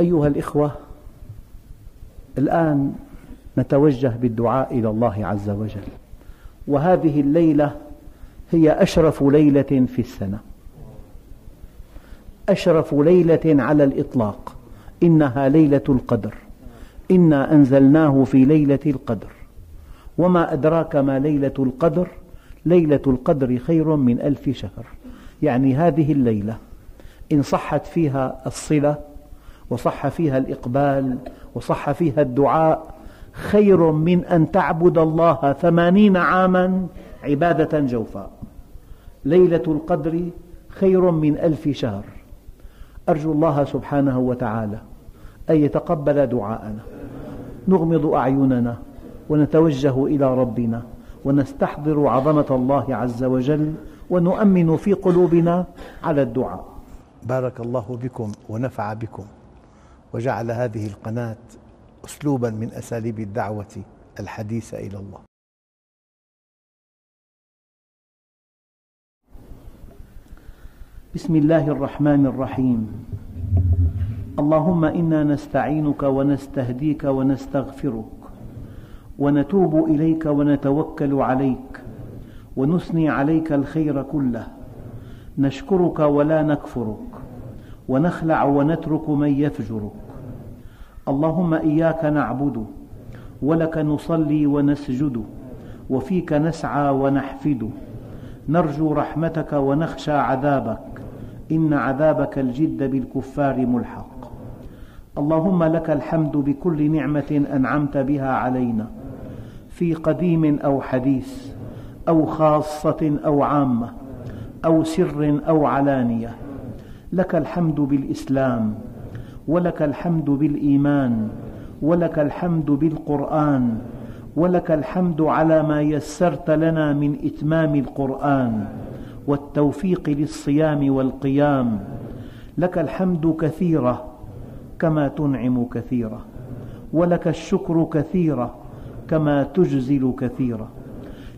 أيها الإخوة، الآن نتوجه بالدعاء إلى الله عز وجل، وهذه الليلة هي أشرف ليلة في السنة، أشرف ليلة على الإطلاق، إنها ليلة القدر، إنا أنزلناه في ليلة القدر، وما أدراك ما ليلة القدر، ليلة القدر خير من 1000 شهر، يعني هذه الليلة إن صحت فيها الصلة وصح فيها الإقبال وصح فيها الدعاء خير من أن تعبد الله 80 عاما عبادة جوفاء. ليلة القدر خير من 1000 شهر. أرجو الله سبحانه وتعالى أن يتقبل دعاءنا، نغمض أعيننا ونتوجه إلى ربنا ونستحضر عظمة الله عز وجل ونؤمن في قلوبنا على الدعاء. بارك الله بكم ونفع بكم، وجعل هذه القناة أسلوباً من أساليب الدعوة الحديثة إلى الله. بسم الله الرحمن الرحيم. اللهم إنا نستعينك ونستهديك ونستغفرك ونتوب إليك ونتوكل عليك ونثني عليك الخير كله، نشكرك ولا نكفرك ونخلع ونترك من يفجرك. اللهم إياك نعبد ولك نصلي ونسجد وفيك نسعى ونحفد، نرجو رحمتك ونخشى عذابك، إن عذابك الجد بالكفار ملحق. اللهم لك الحمد بكل نعمة أنعمت بها علينا في قديم أو حديث أو خاصة أو عامة أو سر أو علانية، لك الحمد بالإسلام ولك الحمد بالإيمان ولك الحمد بالقرآن ولك الحمد على ما يسرت لنا من إتمام القرآن والتوفيق للصيام والقيام، لك الحمد كثيرة كما تنعم كثيرة، ولك الشكر كثيرة كما تجزل كثيرة،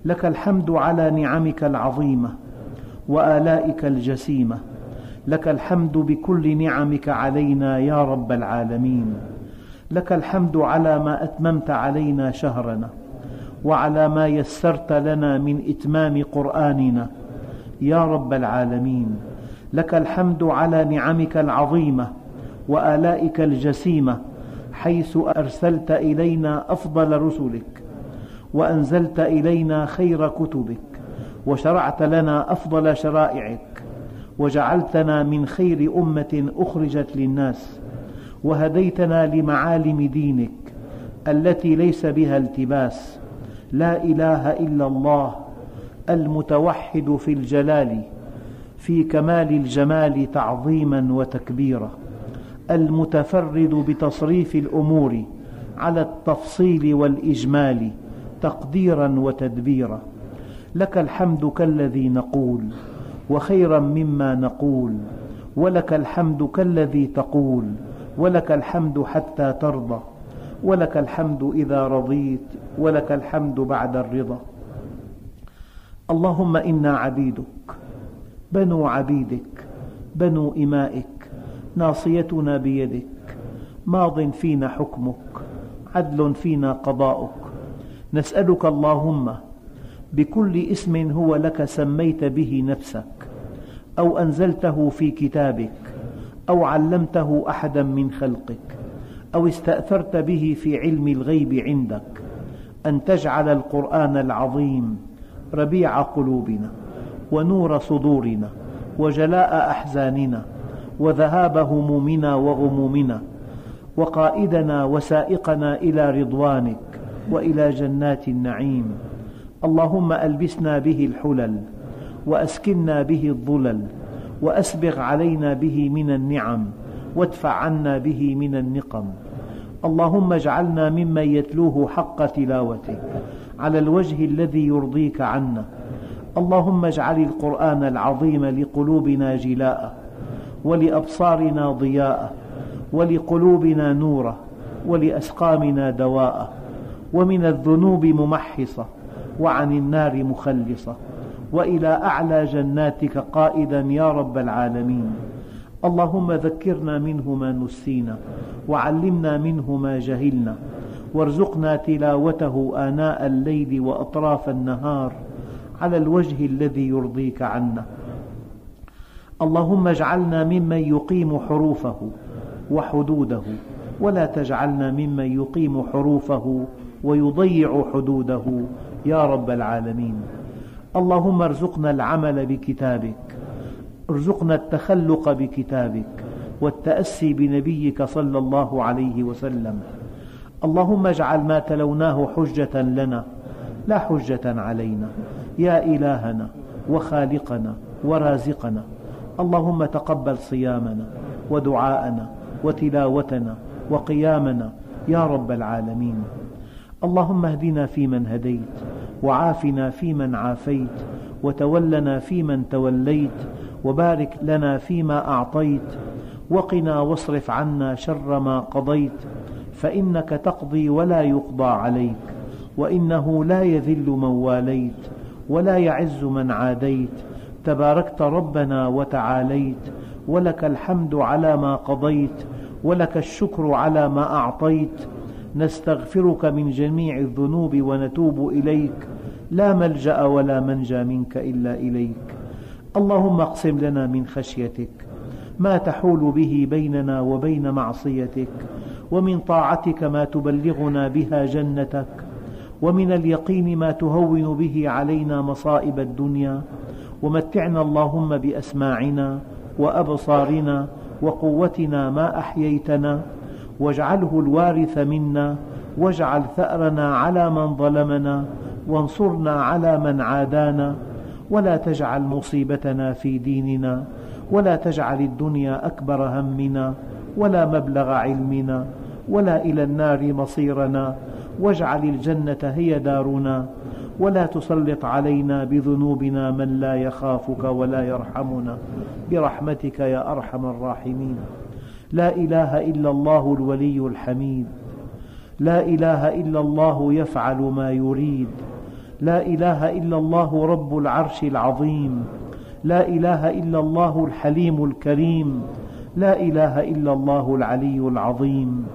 لك الحمد على نعمك العظيمة وآلائك الجسيمة، لك الحمد بكل نعمك علينا يا رب العالمين. لك الحمد على ما أتممت علينا شهرنا وعلى ما يسرت لنا من إتمام قرآننا يا رب العالمين، لك الحمد على نعمك العظيمة وآلائك الجسيمة، حيث أرسلت إلينا أفضل رسلك وأنزلت إلينا خير كتبك وشرعت لنا أفضل شرائعك وجعلتنا من خير أمة أخرجت للناس، وهديتنا لمعالم دينك التي ليس بها التباس، لا إله إلا الله المتوحد في الجلال في كمال الجمال تعظيما وتكبيرا، المتفرد بتصريف الأمور على التفصيل والإجمال تقديرا وتدبيرا، لك الحمد كالذي نقول وخيرا مما نقول، ولك الحمد كالذي تقول، ولك الحمد حتى ترضى، ولك الحمد إذا رضيت، ولك الحمد بعد الرضا. اللهم إنا عبيدك بنو عبيدك بنو إمائك، ناصيتنا بيدك، ماض فينا حكمك، عدل فينا قضاؤك، نسألك اللهم بكل اسم هو لك سميت به نفسك أو أنزلته في كتابك أو علمته أحدا من خلقك أو استأثرت به في علم الغيب عندك، أن تجعل القرآن العظيم ربيع قلوبنا ونور صدورنا وجلاء أحزاننا وذهاب همومنا وغمومنا، وقائدنا وسائقنا إلى رضوانك وإلى جنات النعيم. اللهم ألبسنا به الحلل وأسكننا به الظلل، وأسبغ علينا به من النعم، وادفع عنا به من النقم. اللهم اجعلنا ممن يتلوه حق تلاوته على الوجه الذي يرضيك عنا. اللهم اجعل القرآن العظيم لقلوبنا جلاء، ولأبصارنا ضياء، ولقلوبنا نورا، ولأسقامنا دواء، ومن الذنوب ممحصة، وعن النار مخلصة، وإلى أعلى جناتك قائدا يا رب العالمين. اللهم ذكرنا منه ما نسينا وعلمنا منه ما جهلنا وارزقنا تلاوته آناء الليل وأطراف النهار على الوجه الذي يرضيك عنا. اللهم اجعلنا ممن يقيم حروفه وحدوده ولا تجعلنا ممن يقيم حروفه ويضيع حدوده يا رب العالمين. اللهم ارزقنا العمل بكتابك، ارزقنا التخلق بكتابك والتأسي بنبيك صلى الله عليه وسلم. اللهم اجعل ما تلوناه حجة لنا لا حجة علينا يا إلهنا وخالقنا ورازقنا. اللهم تقبل صيامنا ودعاءنا وتلاوتنا وقيامنا يا رب العالمين. اللهم اهدنا فيمن هديت وعافنا فيمن عافيت وتولنا فيمن توليت وبارك لنا فيما أعطيت وقنا واصرف عنا شر ما قضيت فإنك تقضي ولا يقضى عليك وإنه لا يذل من واليت ولا يعز من عاديت. تباركت ربنا وتعاليت ولك الحمد على ما قضيت ولك الشكر على ما أعطيت. نستغفرك من جميع الذنوب ونتوب إليك لا ملجأ ولا منجى منك إلا إليك. اللهم اقسم لنا من خشيتك ما تحول به بيننا وبين معصيتك ومن طاعتك ما تبلغنا بها جنتك ومن اليقين ما تهون به علينا مصائب الدنيا. ومتعنا اللهم بأسماعنا وأبصارنا وقوتنا ما أحييتنا واجعله الوارث منا واجعل ثأرنا على من ظلمنا وانصرنا على من عادانا ولا تجعل مصيبتنا في ديننا ولا تجعل الدنيا أكبر همنا ولا مبلغ علمنا ولا إلى النار مصيرنا واجعل الجنة هي دارنا ولا تسلط علينا بذنوبنا من لا يخافك ولا يرحمنا برحمتك يا أرحم الراحمين. لا إله إلا الله الولي الحميد، لا إله إلا الله يفعل ما يريد، لا إله إلا الله رب العرش العظيم، لا إله إلا الله الحليم الكريم، لا إله إلا الله العلي العظيم.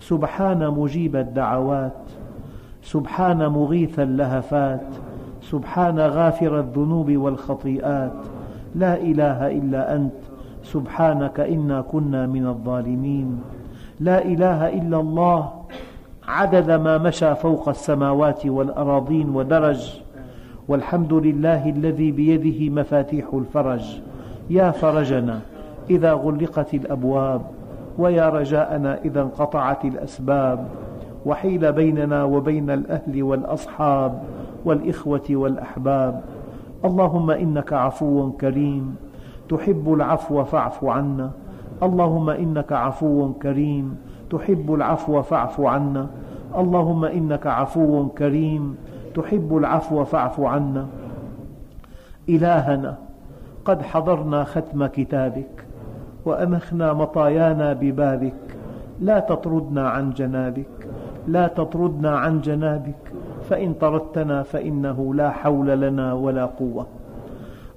سبحان مجيب الدعوات، سبحان مغيث اللهفات، سبحان غافر الذنوب والخطيئات، لا إله إلا أنت سبحانك إنا كنا من الظالمين. لا إله إلا الله عدد ما مشى فوق السماوات والأراضين ودرج، والحمد لله الذي بيده مفاتيح الفرج. يا فرجنا إذا غلقت الأبواب، ويا رجاءنا إذا انقطعت الأسباب، وحيل بيننا وبين الأهل والأصحاب والإخوة والأحباب. اللهم إنك عفو كريم تحب العفو فاعف عنا، اللهم إنك عفو كريم تحب العفو فاعف عنا، اللهم إنك عفو كريم تحب العفو فاعف عنا. إلهنا قد حضرنا ختم كتابك وأمخنا مطايانا ببابك، لا تطردنا عن جنابك، لا تطردنا عن جنابك، فإن طردتنا فإنه لا حول لنا ولا قوة.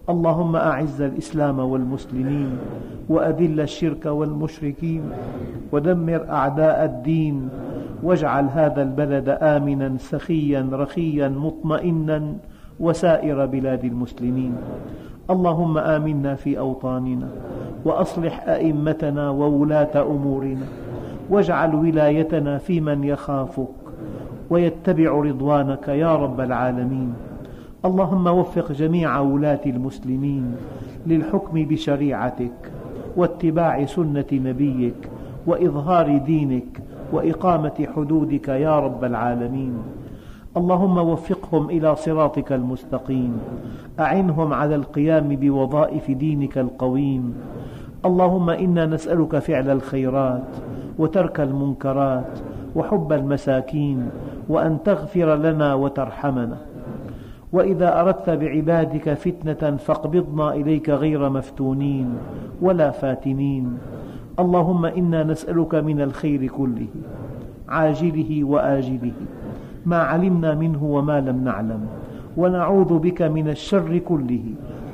اللهم أعز الإسلام والمسلمين وأذل الشرك والمشركين ودمر أعداء الدين، واجعل هذا البلد آمنا سخيا رخيا مطمئنا وسائر بلاد المسلمين. اللهم آمنا في أوطاننا وأصلح أئمتنا وولاة أمورنا، واجعل ولايتنا في من يخافك ويتبع رضوانك يا رب العالمين. اللهم وفق جميع ولاة المسلمين للحكم بشريعتك واتباع سنة نبيك وإظهار دينك وإقامة حدودك يا رب العالمين. اللهم وفقهم إلى صراطك المستقيم، أعنهم على القيام بوظائف دينك القويم. اللهم إنا نسألك فعل الخيرات وترك المنكرات وحب المساكين، وأن تغفر لنا وترحمنا. وإذا أردت بعبادك فتنة فاقبضنا إليك غير مفتونين ولا فاتنين. اللهم إنا نسألك من الخير كله عاجله وآجله ما علمنا منه وما لم نعلم، ونعوذ بك من الشر كله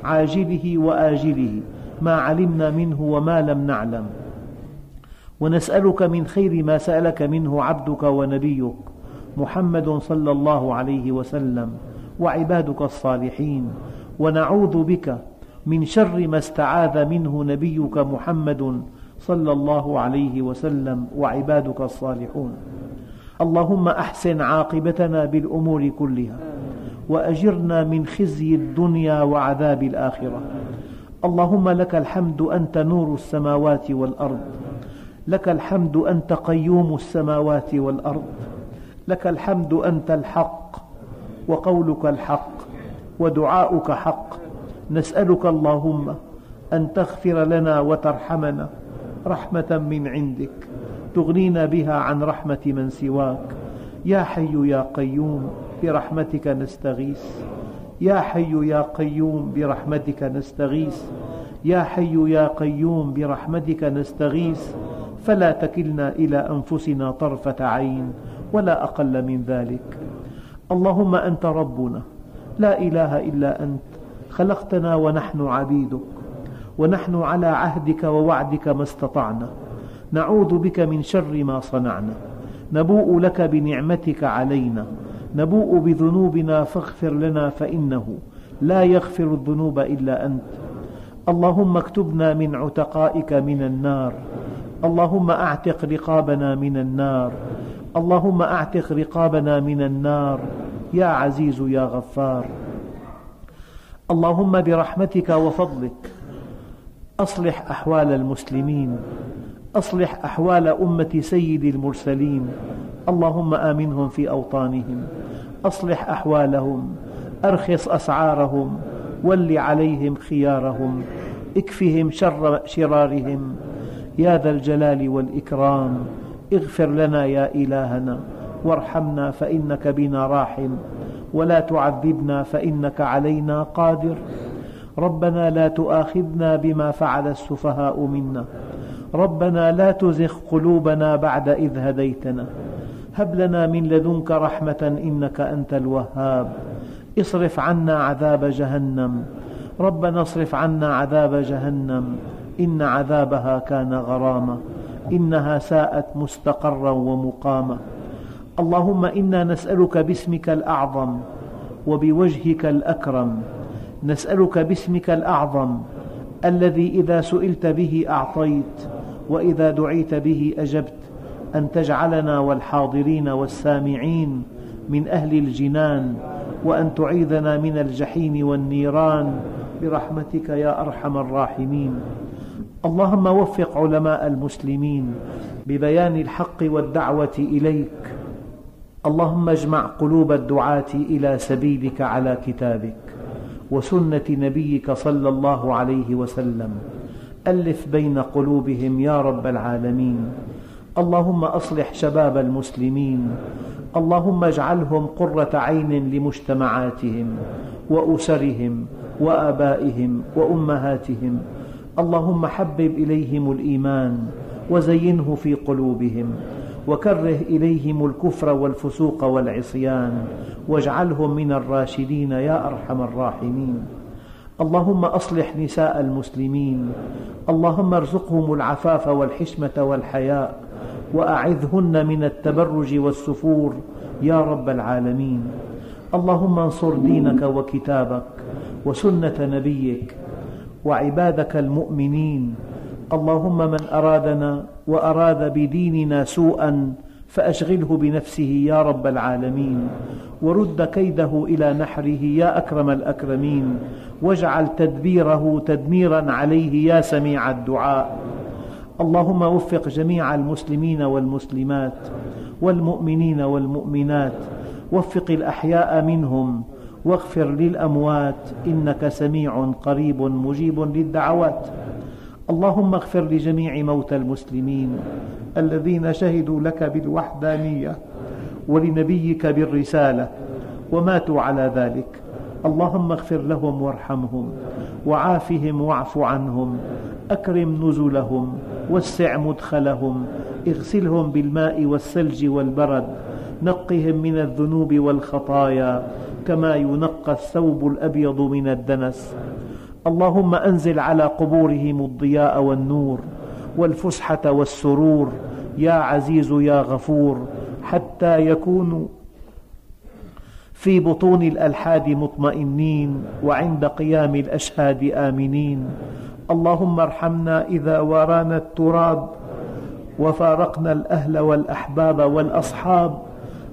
عاجله وآجله ما علمنا منه وما لم نعلم، ونسألك من خير ما سألك منه عبدك ونبيك محمد صلى الله عليه وسلم وعبادك الصالحين، ونعوذ بك من شر ما استعاذ منه نبيك محمد صلى الله عليه وسلم وعبادك الصالحون. اللهم أحسن عاقبتنا بالأمور كلها، وأجرنا من خزي الدنيا وعذاب الآخرة. اللهم لك الحمد، أنت نور السماوات والأرض، لك الحمد أنت قيوم السماوات والأرض، لك الحمد أنت الحق، وقولك الحق، ودعاؤك حق. نسألك اللهم أن تغفر لنا وترحمنا رحمة من عندك تغنينا بها عن رحمة من سواك. يا حي يا قيوم برحمتك نستغيث، يا حي يا قيوم برحمتك نستغيث، يا حي يا قيوم برحمتك نستغيث، فلا تكلنا إلى أنفسنا طرفة عين ولا أقل من ذلك. اللهم أنت ربنا، لا إله إلا أنت، خلقتنا ونحن عبيدك، ونحن على عهدك ووعدك ما استطعنا، نعوذ بك من شر ما صنعنا، نبوء لك بنعمتك علينا، نبوء بذنوبنا فاغفر لنا فإنه لا يغفر الذنوب إلا أنت. اللهم اكتبنا من عتقائك من النار، اللهم أعتق رقابنا من النار، اللهم أعتق رقابنا من النار يا عزيز يا غفار. اللهم برحمتك وفضلك أصلح أحوال المسلمين، أصلح أحوال أمة سيد المرسلين، اللهم آمنهم في أوطانهم، أصلح أحوالهم، أرخص أسعارهم، ول عليهم خيارهم، اكفهم شر شرارهم يا ذا الجلال والإكرام. اغفر لنا يا إلهنا، وارحمنا فإنك بنا راحم، ولا تعذبنا فإنك علينا قادر. ربنا لا تؤاخذنا بما فعل السفهاء منا، ربنا لا تزغ قلوبنا بعد إذ هديتنا، هب لنا من لدنك رحمة إنك أنت الوهاب. اصرف عنا عذاب جهنم، ربنا اصرف عنا عذاب جهنم، إن عذابها كان غراما، إنها ساءت مستقرا ومقاما. اللهم إنا نسألك باسمك الأعظم وبوجهك الأكرم، نسألك باسمك الأعظم الذي إذا سئلت به أعطيت، وإذا دعيت به أجبت، أن تجعلنا والحاضرين والسامعين من أهل الجنان، وأن تعيذنا من الجحيم والنيران برحمتك يا أرحم الراحمين. اللهم وفق علماء المسلمين ببيان الحق والدعوة إليك، اللهم اجمع قلوب الدعاة إلى سبيلك على كتابك وسنة نبيك صلى الله عليه وسلم، ألف بين قلوبهم يا رب العالمين. اللهم أصلح شباب المسلمين، اللهم اجعلهم قرة عين لمجتمعاتهم وأسرهم وآبائهم وأمهاتهم. اللهم حبب إليهم الإيمان وزينه في قلوبهم، وكره إليهم الكفر والفسوق والعصيان، واجعلهم من الراشدين يا أرحم الراحمين. اللهم أصلح نساء المسلمين، اللهم ارزقهم العفاف والحشمة والحياء، وأعذهن من التبرج والسفور يا رب العالمين. اللهم انصر دينك وكتابك وسنة نبيك وعبادك المؤمنين. اللهم من أرادنا وأراد بديننا سوءا فأشغله بنفسه يا رب العالمين، ورد كيده إلى نحره يا أكرم الأكرمين، واجعل تدبيره تدميرا عليه يا سميع الدعاء. اللهم وفق جميع المسلمين والمسلمات والمؤمنين والمؤمنات، وفق الأحياء منهم واغفر للأموات، إنك سميع قريب مجيب للدعوات. اللهم اغفر لجميع موتى المسلمين الذين شهدوا لك بالوحدانية ولنبيك بالرسالة وماتوا على ذلك، اللهم اغفر لهم وارحمهم، وعافهم واعف عنهم، أكرم نزلهم، وسع مدخلهم، اغسلهم بالماء والثلج والبرد، نقهم من الذنوب والخطايا كما ينقى الثوب الأبيض من الدنس. اللهم أنزل على قبورهم الضياء والنور والفسحة والسرور يا عزيز يا غفور، حتى يكونوا في بطون الألحاد مطمئنين وعند قيام الأشهاد آمنين. اللهم ارحمنا إذا وارانا التراب وفارقنا الأهل والأحباب والأصحاب.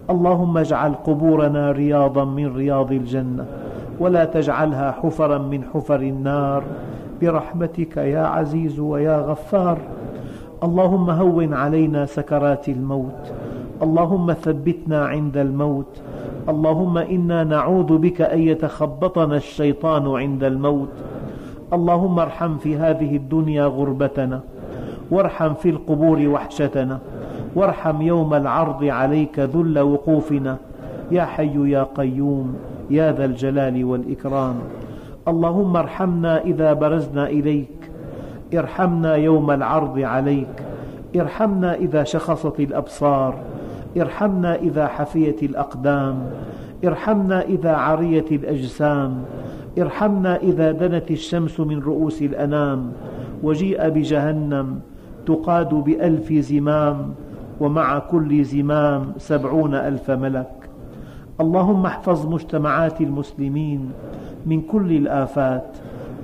اللهم اجعل قبورنا رياضا من رياض الجنة ولا تجعلها حفرا من حفر النار برحمتك يا عزيز ويا غفار. اللهم هون علينا سكرات الموت، اللهم ثبتنا عند الموت، اللهم إنا نعوذ بك أن يتخبطنا الشيطان عند الموت. اللهم ارحم في هذه الدنيا غربتنا، وارحم في القبور وحشتنا، وارحم يوم العرض عليك ذل وقوفنا يا حي يا قيوم يا ذا الجلال والإكرام. اللهم ارحمنا إذا برزنا إليك، ارحمنا يوم العرض عليك، ارحمنا إذا شخصت الأبصار، ارحمنا إذا حفيت الأقدام، ارحمنا إذا عريت الأجسام، ارحمنا إذا دنت الشمس من رؤوس الأنام وجيء بجهنم تقاد ب1000 زمام ومع كل زمام 70,000 ملك. اللهم احفظ مجتمعات المسلمين من كل الآفات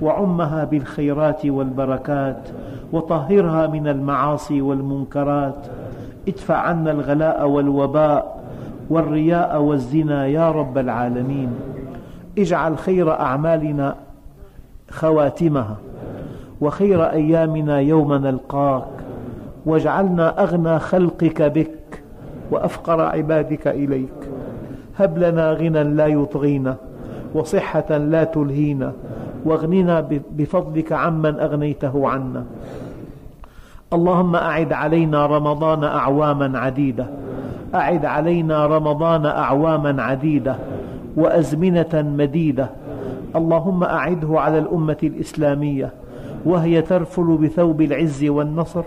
وعمها بالخيرات والبركات وطهرها من المعاصي والمنكرات، ادفع عنا الغلاء والوباء والرياء والزنا يا رب العالمين. اجعل خير أعمالنا خواتمها وخير أيامنا يوم نلقاك، واجعلنا أغنى خلقك بك وأفقر عبادك إليك. هب لنا غنى لا يطغينا وصحة لا تلهينا، واغننا بفضلك عمن أغنيته عنا. اللهم أعد علينا رمضان أعواما عديدة، أعد علينا رمضان أعواما عديدة وأزمنة مديدة. اللهم أعده على الأمة الإسلامية وهي ترفل بثوب العز والنصر،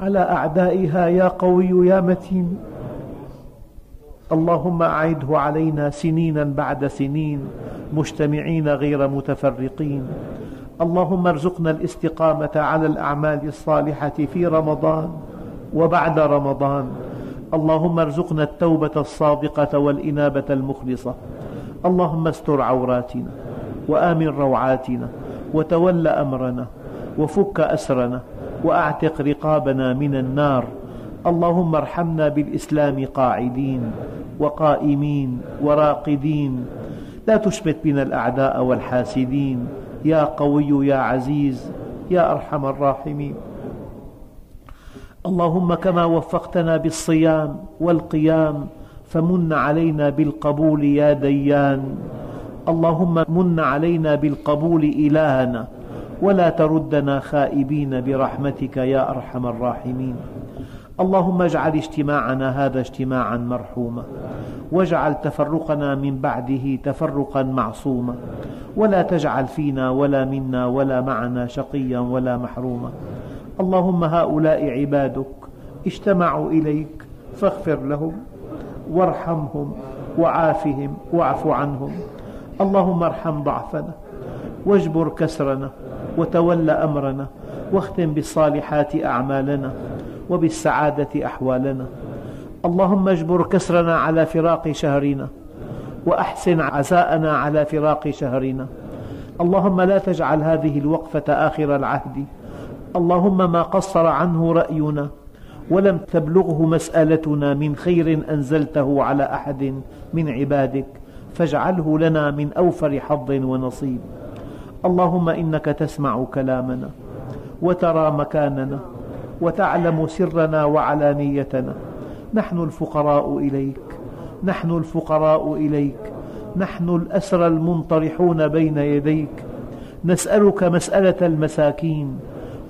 على أعدائها يا قوي يا متين. اللهم أعده علينا سنينا بعد سنين مجتمعين غير متفرقين. اللهم ارزقنا الاستقامة على الأعمال الصالحة في رمضان وبعد رمضان. اللهم ارزقنا التوبة الصادقة والإنابة المخلصة. اللهم استر عوراتنا وآمن روعاتنا وتول أمرنا وفك أسرنا وأعتق رقابنا من النار. اللهم ارحمنا بالإسلام قاعدين وقائمين وراقدين، لا تشمت بنا الأعداء والحاسدين يا قوي يا عزيز يا أرحم الراحمين. اللهم كما وفقتنا بالصيام والقيام فمن علينا بالقبول يا ديان. اللهم من علينا بالقبول إلهنا ولا تردنا خائبين برحمتك يا أرحم الراحمين. اللهم اجعل اجتماعنا هذا اجتماعا مرحوما، واجعل تفرقنا من بعده تفرقا معصوما، ولا تجعل فينا ولا منا ولا معنا شقيا ولا محروما. اللهم هؤلاء عبادك اجتمعوا إليك فاغفر لهم وارحمهم وعافهم واعف عنهم. اللهم ارحم ضعفنا واجبر كسرنا وتول أمرنا، واختم بالصالحات أعمالنا وبالسعادة أحوالنا. اللهم اجبر كسرنا على فراق شهرنا، وأحسن عزاءنا على فراق شهرنا. اللهم لا تجعل هذه الوقفة آخر العهد. اللهم ما قصر عنه رأينا ولم تبلغه مسألتنا من خير أنزلته على أحد من عبادك فاجعله لنا من أوفر حظ ونصيب. اللهم إنك تسمع كلامنا وترى مكاننا وتعلم سرنا وعلانيتنا، نحن الفقراء إليك، نحن الفقراء إليك، نحن الأسرى المنطرحون بين يديك. نسألك مسألة المساكين،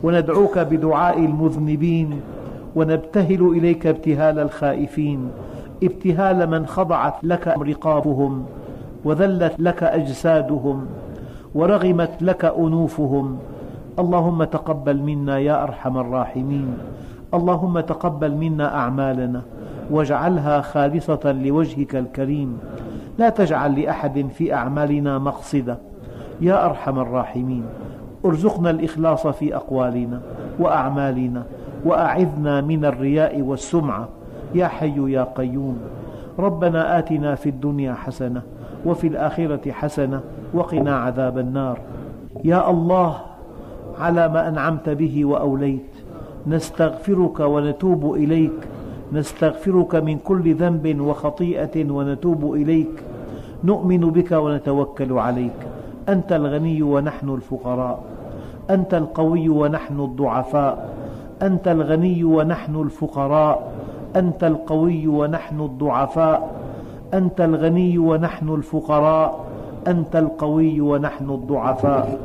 وندعوك بدعاء المذنبين، ونبتهل إليك ابتهال الخائفين، ابتهال من خضعت لك رقابهم وذلت لك أجسادهم ورغمت لك أنوفهم. اللهم تقبل منا يا أرحم الراحمين. اللهم تقبل منا أعمالنا واجعلها خالصة لوجهك الكريم، لا تجعل لأحد في أعمالنا مقصدة يا أرحم الراحمين. ارزقنا الإخلاص في أقوالنا وأعمالنا، وأعذنا من الرياء والسمعة يا حي يا قيوم. ربنا آتنا في الدنيا حسنة وفي الآخرة حسنة وقنا عذاب النار. يا الله على ما أنعمت به وأوليت، نستغفرك ونتوب إليك، نستغفرك من كل ذنب وخطيئة ونتوب إليك، نؤمن بك ونتوكل عليك. أنت الغني ونحن الفقراء، أنت القوي ونحن الضعفاء، أنت الغني ونحن الفقراء، أنت القوي ونحن الضعفاء، أنت الغني ونحن الفقراء، أنت القوي ونحن الضعفاء.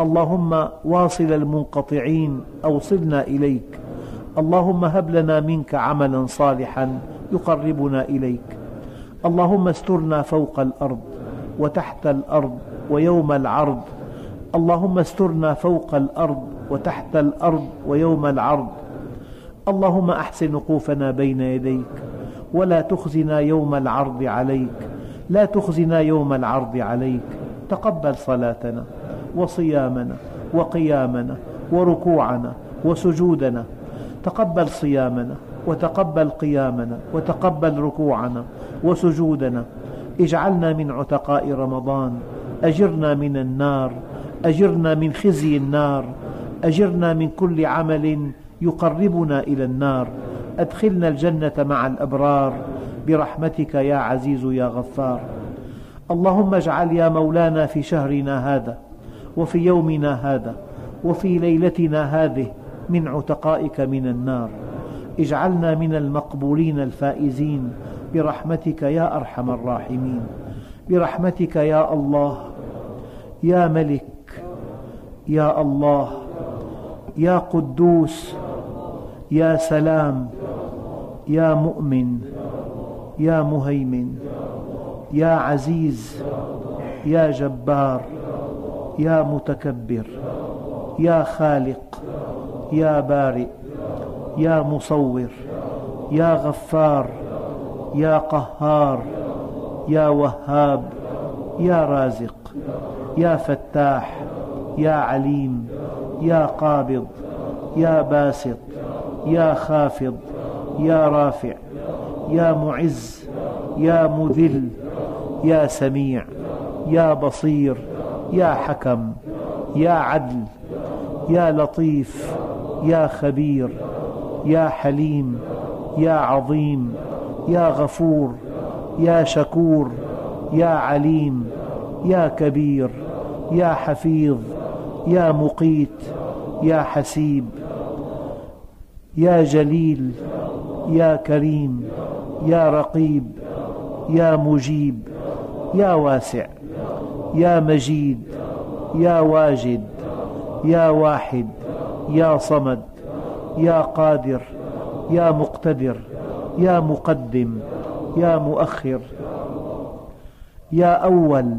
اللهم واصل المنقطعين، أوصلنا إليك. اللهم هب لنا منك عملا صالحا يقربنا إليك. اللهم استرنا فوق الأرض وتحت الأرض ويوم العرض، اللهم استرنا فوق الأرض وتحت الأرض ويوم العرض. اللهم أحسن وقوفنا بين يديك، ولا تخزنا يوم العرض عليك، لا تخزنا يوم العرض عليك. تقبل صلاتنا وصيامنا وقيامنا وركوعنا وسجودنا، تقبل صيامنا وتقبل قيامنا وتقبل ركوعنا وسجودنا. اجعلنا من عتقاء رمضان، أجرنا من النار، أجرنا من خزي النار، أجرنا من كل عمل يقربنا إلى النار. أدخلنا الجنة مع الأبرار برحمتك يا عزيز يا غفار. اللهم اجعل يا مولانا في شهرنا هذا وفي يومنا هذا وفي ليلتنا هذه من عتقائك من النار. اجعلنا من المقبولين الفائزين برحمتك يا أرحم الراحمين. برحمتك يا الله، يا ملك، يا الله، يا قدوس، يا سلام، يا مؤمن، يا مهيمن، يا عزيز، يا جبار، يا متكبر، يا خالق، يا بارئ، يا مصور، يا غفار، يا قهار، يا وهاب، يا رازق، يا فتاح، يا عليم، يا قابض، يا باسط، يا خافض، يا رافع، يا معز، يا مذل، يا سميع، يا بصير، يا حكم، يا عدل، يا لطيف، يا خبير، يا حليم، يا عظيم، يا غفور، يا شكور، يا عليم، يا كبير، يا حفيظ، يا مقيت، يا حسيب، يا جليل، يا كريم، يا رقيب، يا مجيب، يا واسع، يا مجيد، يا واجد، يا واحد، يا صمد، يا قادر، يا مقتدر، يا مقدم، يا مؤخر، يا أول،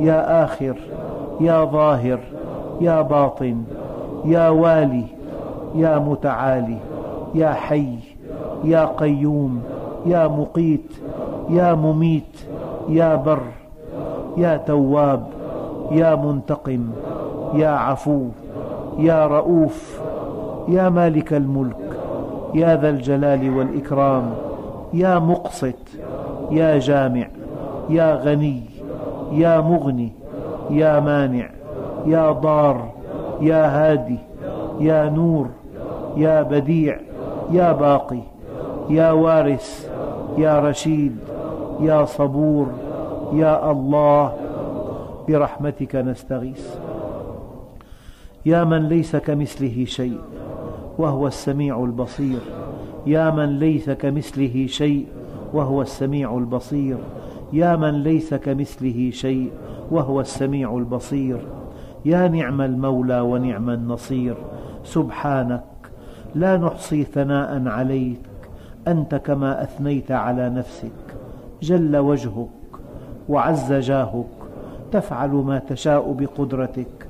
يا آخر، يا ظاهر، يا باطن، يا والي، يا متعالي، يا حي، يا قيوم، يا مقيت، يا مميت، يا بر، يا تواب، يا منتقم، يا عفو، يا رؤوف، يا مالك الملك، يا ذا الجلال والإكرام، يا مقسط، يا جامع، يا غني، يا مغني، يا مانع، يا ضار، يا هادي، يا نور، يا بديع، يا باقي، يا وارث، يا رشيد، يا صبور، يا الله. برحمتك نستغيث. يا من ليس كمثله شيء وهو السميع البصير، يا من ليس كمثله شيء وهو السميع البصير، يا من ليس كمثله شيء وهو السميع البصير. يا نعم المولى ونعم النصير. سبحانك لا نحصي ثناء عليك، أنت كما أثنيت على نفسك، جل وجهك وعز جاهك، تفعل ما تشاء بقدرتك،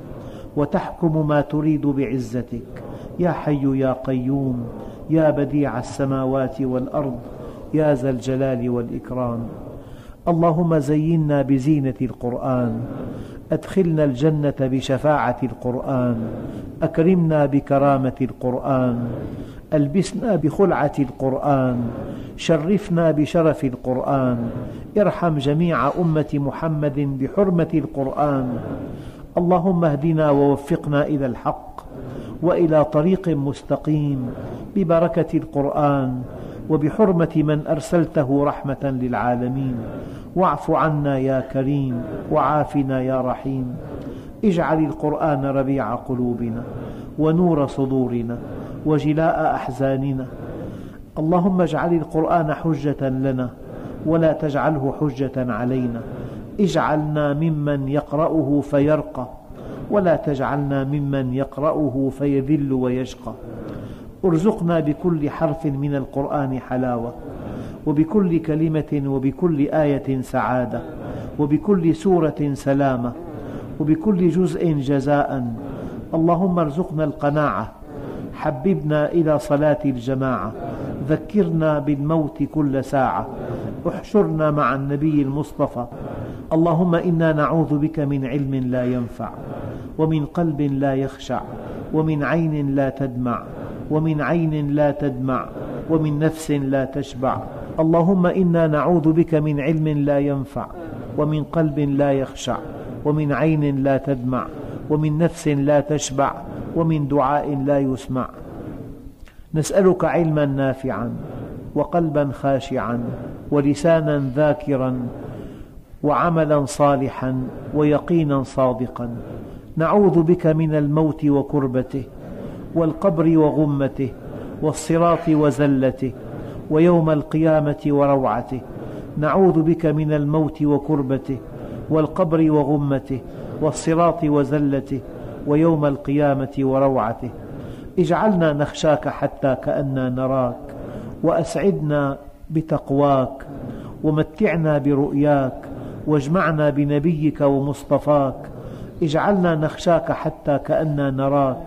وتحكم ما تريد بعزتك. يا حي يا قيوم، يا بديع السماوات والأرض، يا ذا الجلال والإكرام. اللهم زينا بزينة القرآن، أدخلنا الجنة بشفاعة القرآن، أكرمنا بكرامة القرآن، ألبسنا بخلعة القرآن، شرفنا بشرف القرآن، ارحم جميع أمة محمد بحرمة القرآن. اللهم اهدنا ووفقنا إلى الحق وإلى طريق مستقيم ببركة القرآن وبحرمة من أرسلته رحمة للعالمين. واعف عنا يا كريم وعافنا يا رحيم. اجعل القرآن ربيع قلوبنا ونور صدورنا وجلاء أحزاننا. اللهم اجعل القرآن حجة لنا ولا تجعله حجة علينا. اجعلنا ممن يقرأه فيرقى ولا تجعلنا ممن يقرأه فيذل ويشقى. ارزقنا بكل حرف من القرآن حلاوة، وبكل كلمة وبكل آية سعادة، وبكل سورة سلامة، وبكل جزء جزاء. اللهم ارزقنا القناعة، حببنا إلى صلاة الجماعة، ذكرنا بالموت كل ساعة، احشرنا مع النبي المصطفى. اللهم إنا نعوذ بك من علم لا ينفع، ومن قلب لا يخشع، ومن عين لا تدمع، ومن نفس لا تشبع. اللهم إنا نعوذ بك من علم لا ينفع، ومن قلب لا يخشع، ومن عين لا تدمع، ومن نفس لا تشبع، ومن دعاء لا يسمع. نسألك علما نافعا، وقلبا خاشعا، ولسانا ذاكرا، وعملا صالحا، ويقينا صادقا. نعوذ بك من الموت وكربته، والقبر وغمته، والصراط وزلته، ويوم القيامة وروعته. نعوذ بك من الموت وكربته، والقبر وغمته، والصراط وزلته، ويوم القيامة وروعته. اجعلنا نخشاك حتى كأننا نراك، وأسعدنا بتقواك، ومتعنا برؤياك، واجمعنا بنبيك ومصطفاك. اجعلنا نخشاك حتى كأننا نراك،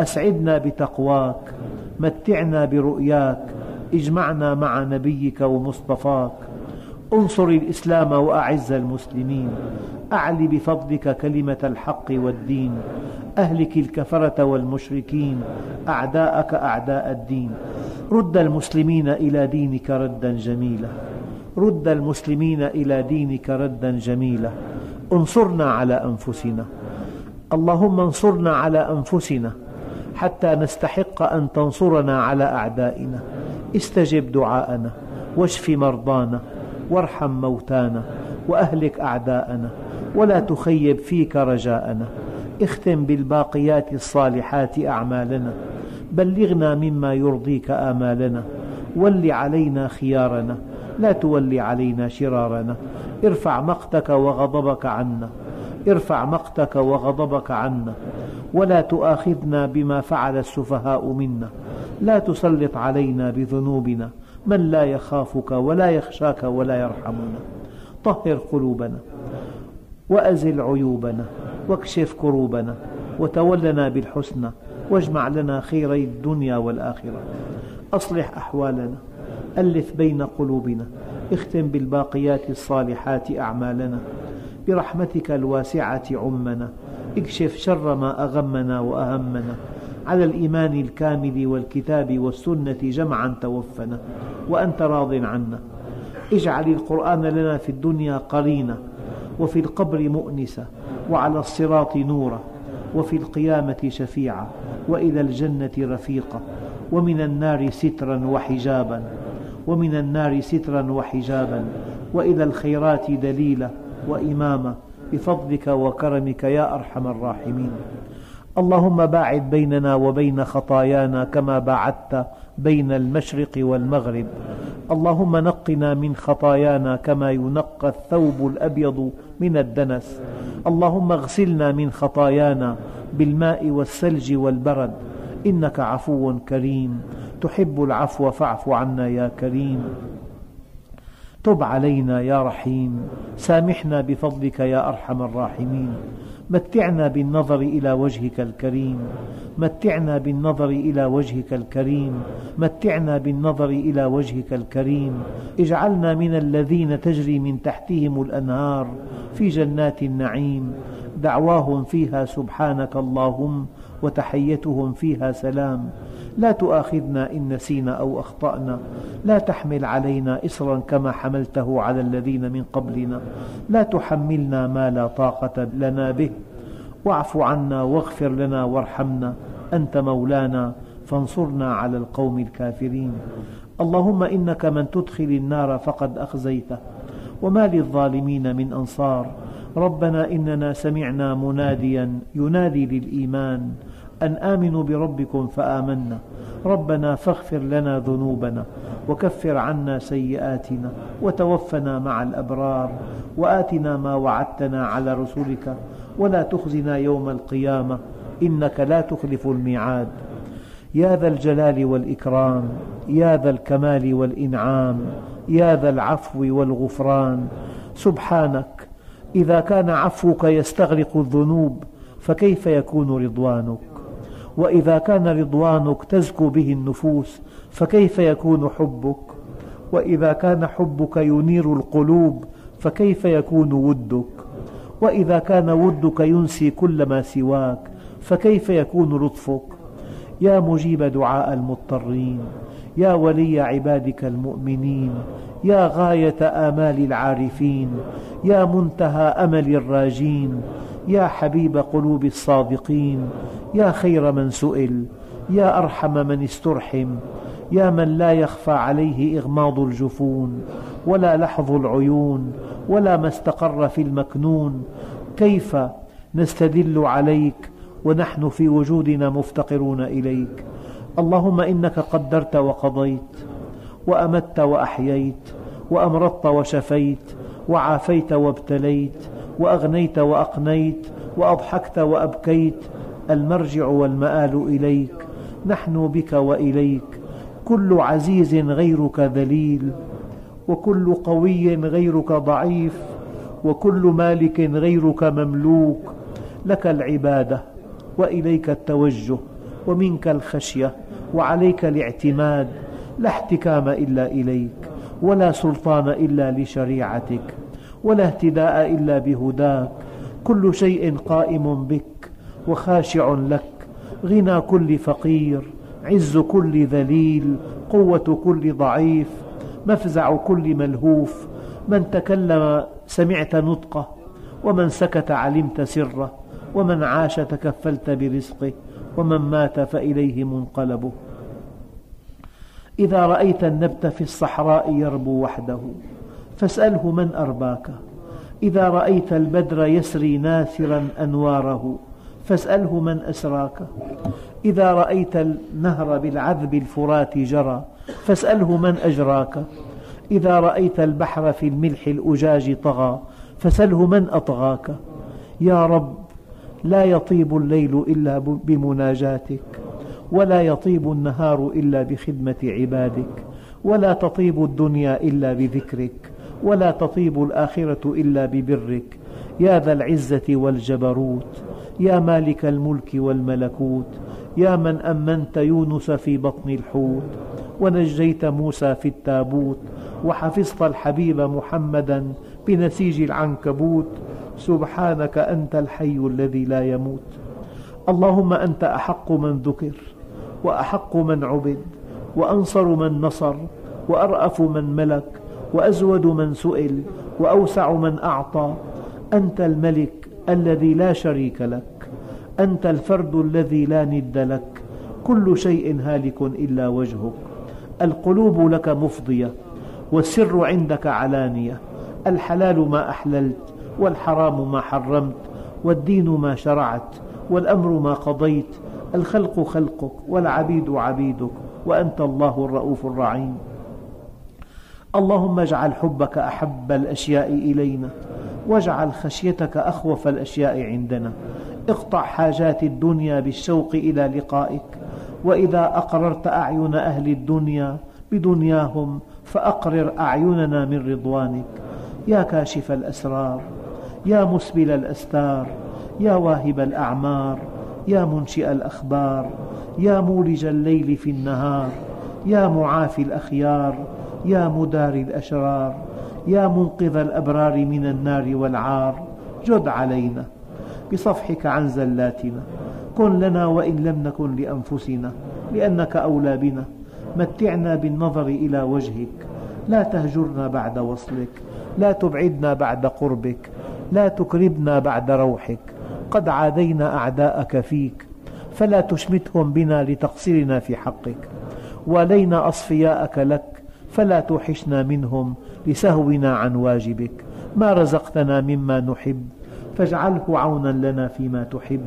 أسعدنا بتقواك، متعنا برؤياك، اجمعنا مع نبيك ومصطفاك. انصر الإسلام وأعز المسلمين، أعلِ بفضلك كلمة الحق والدين، أهلك الكفرة والمشركين، أعداءك أعداء الدين. رد المسلمين إلى دينك ردا جميلا، انصرنا على أنفسنا. اللهم انصرنا على أنفسنا حتى نستحق أن تنصرنا على أعدائنا. استجب دعاءنا، واشف مرضانا، وارحم موتانا، وأهلك أعداءنا، ولا تخيب فيك رجاءنا. اختم بالباقيات الصالحات أعمالنا، بلغنا مما يرضيك آمالنا، ول علينا خيارنا، لا تول علينا شرارنا. ارفع مقتك وغضبك عنا، ولا تؤاخذنا بما فعل السفهاء منا، لا تسلط علينا بذنوبنا من لا يخافك ولا يخشاك ولا يرحمنا. طهر قلوبنا، وأزل عيوبنا، واكشف كروبنا، وتولنا بالحسنى، واجمع لنا خيري الدنيا والآخرة. أصلح أحوالنا، ألف بين قلوبنا، اختم بالباقيات الصالحات أعمالنا، برحمتك الواسعة عمنا، اكشف شر ما أغمنا وأهمنا، على الإيمان الكامل والكتاب والسنة جمعا توفنا، وأنت راض عنا. اجعل القرآن لنا في الدنيا قرينا، وفي القبر مؤنسة، وعلى الصراط نورا، وفي القيامة شفيعا، وإلى الجنة رفيقا، ومن النار سترا وحجابا، وإلى الخيرات دليلا وإماما، بفضلك وكرمك يا أرحم الراحمين. اللهم باعد بيننا وبين خطايانا كما باعدت بين المشرق والمغرب. اللهم نقنا من خطايانا كما ينقى الثوب الأبيض من الدنس. اللهم اغسلنا من خطايانا بالماء والثلج والبرد، إنك عفو كريم تحب العفو فاعف عنا يا كريم. تب علينا يا رحيم، سامحنا بفضلك يا أرحم الراحمين. متعنا بالنظر إلى وجهك الكريم، متعنا بالنظر إلى وجهك الكريم، متعنا بالنظر إلى وجهك الكريم، اجعلنا من الذين تجري من تحتهم الأنهار في جنات النعيم، دعواهم فيها سبحانك اللهم وتحيتهم فيها سلام، لا تؤاخذنا إن نسينا أو أخطأنا، لا تحمل علينا إصرا كما حملته على الذين من قبلنا، لا تحملنا ما لا طاقة لنا به، واعف عنا واغفر لنا وارحمنا، أنت مولانا فانصرنا على القوم الكافرين. اللهم إنك من تدخل النار فقد أخزيته، وما للظالمين من أنصار. ربنا إننا سمعنا مناديا ينادي للإيمان أن آمنوا بربكم فآمنا، ربنا فاغفر لنا ذنوبنا وكفر عنا سيئاتنا وتوفنا مع الأبرار، وآتنا ما وعدتنا على رسلك ولا تخزنا يوم القيامة إنك لا تخلف الميعاد. يا ذا الجلال والإكرام، يا ذا الكمال والإنعام، يا ذا العفو والغفران، سبحانك إذا كان عفوك يستغرق الذنوب فكيف يكون رضوانك؟ وإذا كان رضوانك تزكو به النفوس فكيف يكون حبك؟ وإذا كان حبك ينير القلوب فكيف يكون ودك؟ وإذا كان ودك ينسي كل ما سواك فكيف يكون لطفك؟ يا مجيب دعاء المضطرين، يا ولي عبادك المؤمنين، يا غاية آمال العارفين، يا منتهى أمل الراجين، يا حبيب قلوب الصادقين، يا خير من سئل، يا أرحم من استرحم، يا من لا يخفى عليه إغماض الجفون ولا لحظ العيون ولا ما استقر في المكنون، كيف نستدل عليك ونحن في وجودنا مفتقرون إليك؟ اللهم إنك قدرت وقضيت، وأمت وأحييت، وأمرضت وشفيت، وعافيت وابتليت، وأغنيت وأقنيت، وأضحكت وأبكيت، المرجع والمآل إليك، نحن بك وإليك، كل عزيز غيرك ذليل، وكل قوي غيرك ضعيف، وكل مالك غيرك مملوك، لك العبادة وإليك التوجه، ومنك الخشية، وعليك الاعتماد، لا احتكام إلا إليك، ولا سلطان إلا لشريعتك، ولا اهتداء إلا بهداك، كل شيء قائم بك وخاشع لك، غنى كل فقير، عز كل ذليل، قوة كل ضعيف، مفزع كل ملهوف، من تكلم سمعت نطقه، ومن سكت علمت سره، ومن عاش تكفلت برزقه، ومن مات فإليه منقلبه. إذا رأيت النبت في الصحراء يربو وحده فاسأله من أرباك، إذا رأيت البدر يسري ناثرا أنواره فاسأله من أسراك، إذا رأيت النهر بالعذب الفرات جرى فاسأله من أجراك، إذا رأيت البحر في الملح الأجاج طغى فاسأله من أطغاك. يا رب لا يطيب الليل إلا بمناجاتك، ولا يطيب النهار إلا بخدمة عبادك، ولا تطيب الدنيا إلا بذكرك، ولا تطيب الآخرة إلا ببرك. يا ذا العزة والجبروت، يا مالك الملك والملكوت، يا من أمنت يونس في بطن الحوت، ونجيت موسى في التابوت، وحفظت الحبيب محمدا بنسيج العنكبوت، سبحانك أنت الحي الذي لا يموت. اللهم أنت أحق من ذكر، وأحق من عبد، وأنصر من نصر، وأرأف من ملك، وأزود من سئل، وأوسع من أعطى، أنت الملك الذي لا شريك لك، أنت الفرد الذي لا ند لك، كل شيء هالك إلا وجهك، القلوب لك مفضية، والسر عندك علانية، الحلال ما أحللت، والحرام ما حرمت، والدين ما شرعت، والأمر ما قضيت، الخلق خلقك، والعبيد عبيدك، وأنت الله الرؤوف الرحيم. اللهم اجعل حبك أحب الأشياء إلينا، واجعل خشيتك أخوف الأشياء عندنا، اقطع حاجات الدنيا بالشوق إلى لقائك، وإذا أقررت أعين أهل الدنيا بدنياهم فأقرر أعيننا من رضوانك. يا كاشف الأسرار، يا مسبل الأستار، يا واهب الأعمار، يا منشئ الأخبار، يا مولج الليل في النهار، يا معافي الأخيار، يا مداري الأشرار، يا منقذ الأبرار من النار والعار، جد علينا بصفحك عن زلاتنا، كن لنا وإن لم نكن لأنفسنا، لأنك أولى بنا، متعنا بالنظر إلى وجهك، لا تهجرنا بعد وصلك، لا تبعدنا بعد قربك، لا تكربنا بعد روحك، قد عادينا أعداءك فيك، فلا تشمتهم بنا لتقصيرنا في حقك، ولينا أصفياءك لك، فلا توحشنا منهم لسهونا عن واجبك، ما رزقتنا مما نحب فاجعله عونا لنا فيما تحب،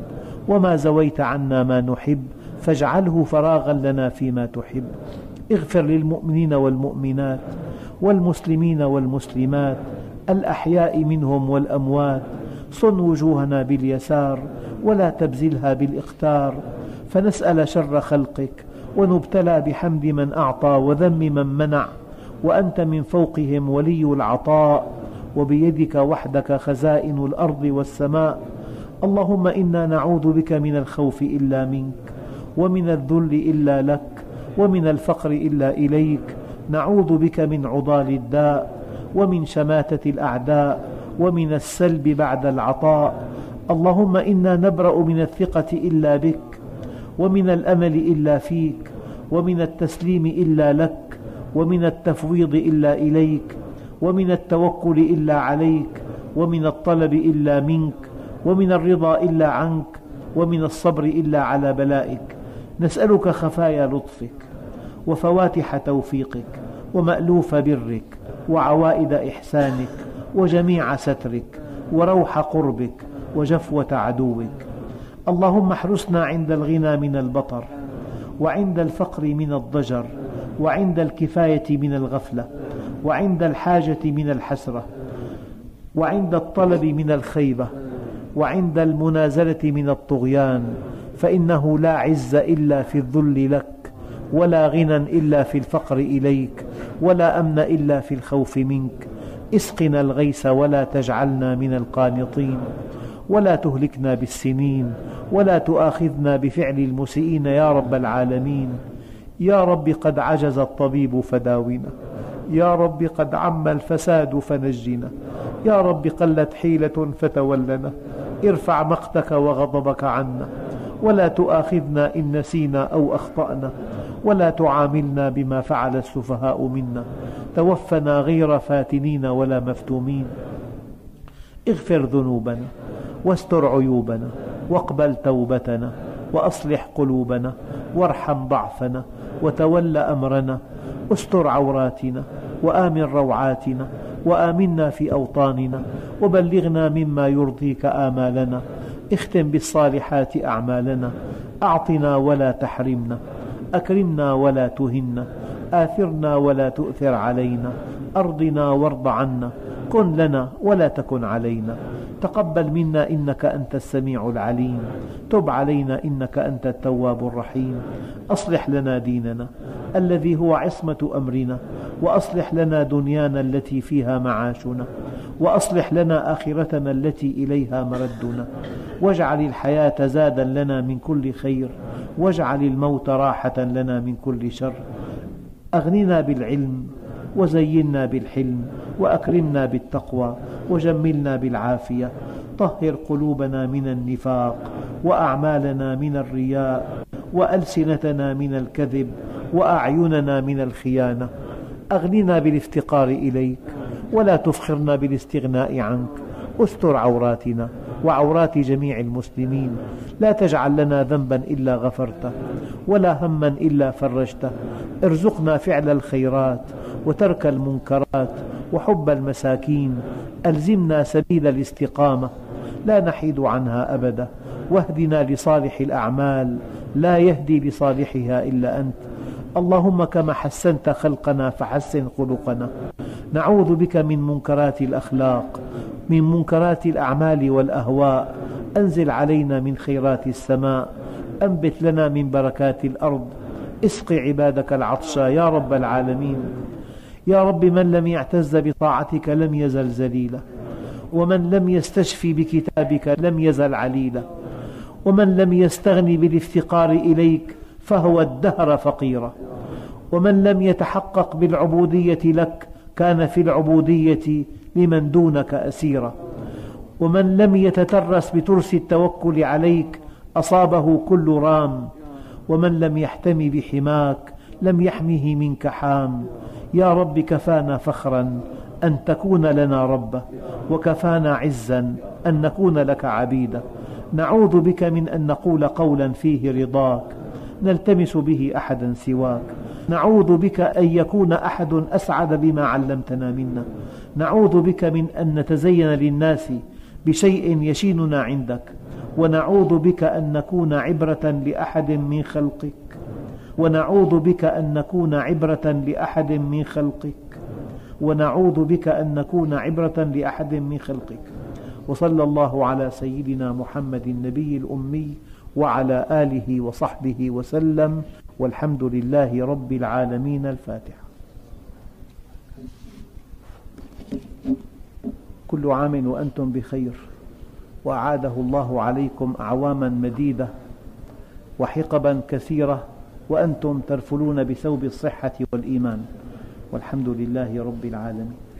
وما زويت عنا ما نحب فاجعله فراغا لنا فيما تحب، اغفر للمؤمنين والمؤمنات والمسلمين والمسلمات، الأحياء منهم والأموات، صن وجوهنا باليسار ولا تبزلها بالإقتار، فنسأل شر خلقك ونبتلى بحمد من أعطى وذم من منع، وأنت من فوقهم ولي العطاء، وبيدك وحدك خزائن الأرض والسماء، اللهم إنا نعوذ بك من الخوف إلا منك، ومن الذل إلا لك، ومن الفقر إلا إليك، نعوذ بك من عضال الداء، ومن شماتة الأعداء، ومن السلب بعد العطاء، اللهم إنا نبرأ من الثقة إلا بك، ومن الأمل إلا فيك، ومن التسليم إلا لك، ومن التفويض إلا إليك، ومن التوكل إلا عليك، ومن الطلب إلا منك، ومن الرضا إلا عنك، ومن الصبر إلا على بلائك، نسألك خفايا لطفك، وفواتح توفيقك، ومألوف برك، وعوائد إحسانك، وجميع سترك، وروح قربك، وجفوة عدوك، اللهم احرسنا عند الغنى من البطر، وعند الفقر من الضجر، وعند الكفاية من الغفلة، وعند الحاجة من الحسرة، وعند الطلب من الخيبة، وعند المنازلة من الطغيان، فإنه لا عز إلا في الذل لك، ولا غنى إلا في الفقر إليك، ولا أمن إلا في الخوف منك، اسقنا الغيث ولا تجعلنا من القانطين، ولا تهلكنا بالسنين، ولا تؤاخذنا بفعل المسيئين يا رب العالمين، يا رب قد عجز الطبيب فداونا، يا رب قد عم الفساد فنجنا، يا رب قلت حيلة فتولنا، ارفع مقتك وغضبك عنا، ولا تؤاخذنا إن نسينا أو أخطأنا، ولا تعاملنا بما فعل السفهاء منا، توفنا غير فاتنين ولا مفتومين، اغفر ذنوبنا، واستر عيوبنا، واقبل توبتنا، وأصلح قلوبنا، وارحم ضعفنا، وتول أمرنا، استر عوراتنا، وآمن روعاتنا، وآمنا في أوطاننا، وبلغنا مما يرضيك آمالنا، اختم بالصالحات أعمالنا، أعطنا ولا تحرمنا، أكرمنا ولا تهنا، آثرنا ولا تؤثر علينا، أرضنا وارض عنا، كن لنا ولا تكن علينا، تقبل منا إنك أنت السميع العليم، تب علينا إنك أنت التواب الرحيم، أصلح لنا ديننا الذي هو عصمة أمرنا، وأصلح لنا دنيانا التي فيها معاشنا، وأصلح لنا آخرتنا التي إليها مردنا، واجعل الحياة زادا لنا من كل خير، واجعل الموت راحة لنا من كل شر، أغننا بالعلم، وزينا بالحلم، وأكرمنا بالتقوى، وجملنا بالعافية، طهر قلوبنا من النفاق، وأعمالنا من الرياء، وألسنتنا من الكذب، وأعيننا من الخيانة، أغننا بالافتقار إليك، ولا تفخرنا بالاستغناء عنك، استر عوراتنا وعورات جميع المسلمين، لا تجعل لنا ذنبا إلا غفرته، ولا هما إلا فرجته، ارزقنا فعل الخيرات، وترك المنكرات، وحب المساكين، ألزمنا سبيل الاستقامة، لا نحيد عنها أبدا، واهدنا لصالح الأعمال، لا يهدي لصالحها إلا أنت، اللهم كما حسنت خلقنا فحسن خلقنا، نعوذ بك من منكرات الأخلاق، من منكرات الأعمال والأهواء، أنزل علينا من خيرات السماء، أنبت لنا من بركات الأرض، اسق عبادك العطش يا رب العالمين، يا رب من لم يعتز بطاعتك لم يزل ذليلا، ومن لم يستشفي بكتابك لم يزل عليلا، ومن لم يستغني بالافتقار إليك فهو الدهر فقيرا، ومن لم يتحقق بالعبودية لك كان في العبودية لمن دونك أسيرا، ومن لم يتترس بترس التوكل عليك أصابه كل رام، ومن لم يحتمي بحماك لم يحمه منك حام. يا رب كفانا فخرا أن تكون لنا ربا، وكفانا عزا أن نكون لك عبيدا. نعوذ بك من أن نقول قولا فيه رضاك نلتمس به أحدا سواك. نعوذ بك أن يكون أحد أسعد بما علمتنا منا. نعوذ بك من أن نتزين للناس بشيء يشيننا عندك، ونعوذ بك أن نكون عبرة لأحد من خلقك، ونعوذ بك أن نكون عبرة لأحد من خلقك، ونعوذ بك أن نكون عبرة لأحد من خلقك. وصلى الله على سيدنا محمد النبي الأمي وعلى آله وصحبه وسلم، والحمد لله رب العالمين. الفاتحة. كل عام وأنتم بخير، وأعاده الله عليكم أعواما مديدة وحقبا كثيرة وأنتم ترفلون بثوب الصحة والإيمان، والحمد لله رب العالمين.